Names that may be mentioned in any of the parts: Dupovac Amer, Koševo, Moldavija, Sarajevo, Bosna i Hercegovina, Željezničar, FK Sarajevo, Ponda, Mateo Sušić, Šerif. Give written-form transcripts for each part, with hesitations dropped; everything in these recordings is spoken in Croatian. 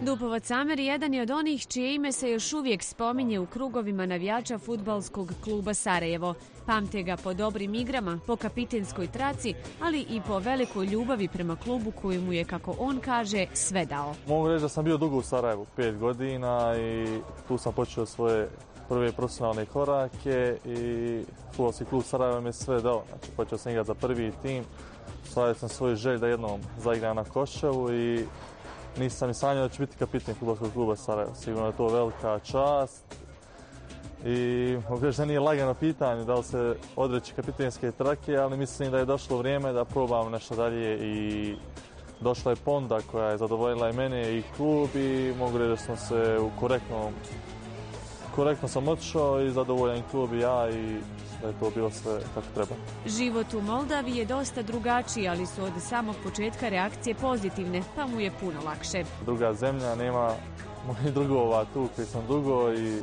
Dupovac Amer jedan je od onih čije ime se još uvijek spominje u krugovima navijača fudbalskog kluba Sarajevo. Pamte ga po dobrim igrama, po kapitenskoj traci, ali i po velikoj ljubavi prema klubu koju mu je, kako on kaže, sve dao. Mogu reći da sam bio dugo u Sarajevu, 5 godina, i tu sam počeo svoje prve profesionalne korake i fudbalski klub Sarajevo mi je sve dao. Znači, počeo sam igrati za prvi tim, ostvario sam svoju želju da jednom zaigram na Koševu i nisam ni sanjao da ću biti kapiten fudbalskog kluba Sarajevo. Sigurno je to velika čast i mogu reći da nije lagano pitanje da li se odreći kapitenske trake, ali mislim da je došlo vrijeme da probam nešto dalje i došla je Ponda koja je zadovoljila i mene i klub i mogu reći da sam se u korektno sam otišao i zadovoljan klub i ja i da je to bilo sve kako treba. Život u Moldaviji je dosta drugačiji, ali su od samog početka reakcije pozitivne, pa mu je puno lakše. Druga zemlja, nema mojih drugova tu koji sam dugo i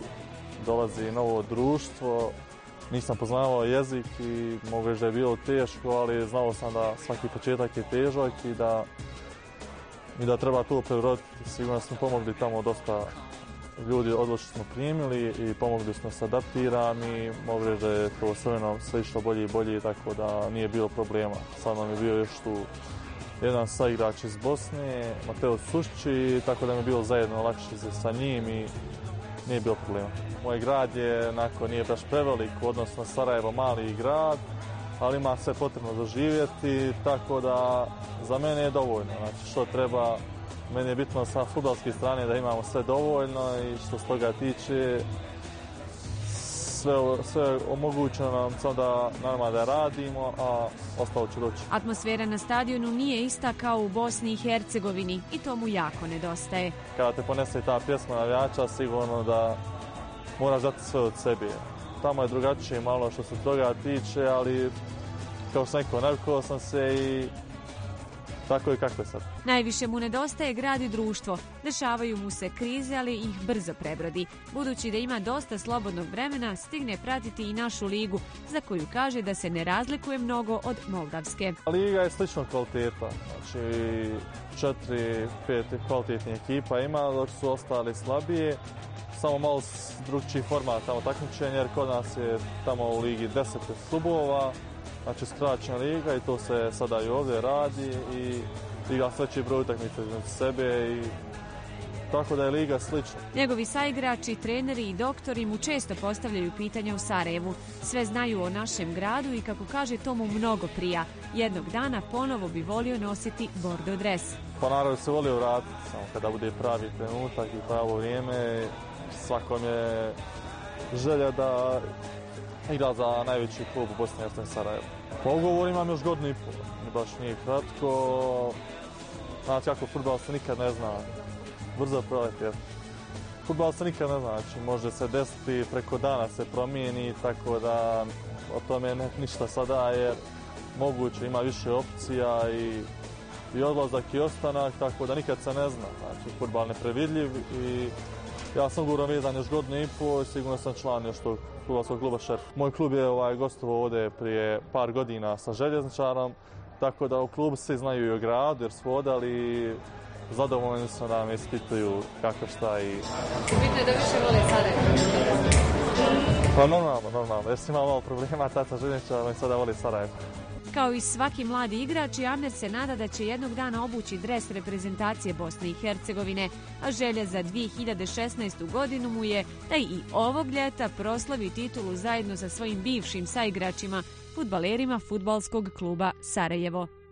dolazi novo društvo. Nisam poznavao jezik i mogu reći da je bilo teško, ali znao sam da svaki početak je težak i da treba to prebroditi. Sigurno smo pomogli tamo dosta ljudi, odlično smo primili i pomogli smo se adaptiram i mogu reći da je to sve išlo bolje i bolje, tako da nije bilo problema. Sad nam je bio još tu jedan saigrač iz Bosne, Mateo Sušić, tako da mi je bilo zajedno lakše sa njim i nije bilo problema. Moj grad je, nije baš prevelik, odnosno Sarajevo mali grad, ali ima sve potrebno za živjeti, tako da za mene je dovoljno. Znači, što treba, meni je bitno sa fudbalske strane da imamo sve dovoljno i što se toga tiče, sve omogućeno nam samo da normalno radimo, a ostalo će doći. Atmosfera na stadionu nije ista kao u Bosni i Hercegovini i to mu jako nedostaje. Kada te ponese ta pjesma navijača, sigurno da moraš dati sve od sebe. Tamo je drugačije malo što se toga tiče, ali kao što sam rekao, navikao sam se i tako je kako je sad. Najviše mu nedostaje grad i društvo. Dešavaju mu se krize, ali ih brzo prebrodi. Budući da ima dosta slobodnog vremena, stigne pratiti i našu ligu, za koju kaže da se ne razlikuje mnogo od moldavske. Liga je sličnog kvaliteta. Znači, 4-5 kvalitetnih ekipa ima, dok su ostali slabije. Samo malo drugčiji format tamo takmičenja, jer kod nas je tamo u ligi 10 klubova. Znači, skraćena liga i to se sada i ovdje radi i igra sve veći broj utakmica između sebe i tako da je liga slična. Njegovi saigrači, treneri i doktori mu često postavljaju pitanja u Sarajevu. Sve znaju o našem gradu i, kako kaže, to mu mnogo prija. Jednog dana ponovo bi volio nositi bordo dres. Pa naravno se volio vratiti, samo kada bude pravi trenutak i pravo vrijeme. Svakom je želja da igra za najveći klub u Bosni i Hercegovini, Sarajevo. Po ugovoru imam još godinu i pol, baš nije kratko. Znači, kako fudbal se nikad ne zna, brzo proleti. Fudbal se nikad ne zna, znači može se desiti, preko dana se promijeni, tako da o tome ništa sada, jer moguće, ima više opcija i odlazak i ostanak, tako da nikad se ne zna. Znači, fudbal je neprevidljiv i ja sam ugovorom vezan još godinu i pol i sigurno sam član još tog fudbalskog kluba Šerif. Moj klub je gostovao ovdje prije par godina sa Željezničarom, tako da u klubu svi znaju i o gradu jer smo odali. Zadovoljni smo da me ispituju kako šta i... Bitno je da više voli Sarajevo. Pa normalno. Jer sam imao malo problema, tata Željezničara i sada voli Sarajevo. Kao i svaki mladi igrač, Amer se nada da će jednog dana obući dres reprezentacije Bosne i Hercegovine, a želja za 2016. godinu mu je da i ovog ljeta proslavi titulu zajedno sa svojim bivšim saigračima, fudbalerima fudbalskog kluba Sarajevo.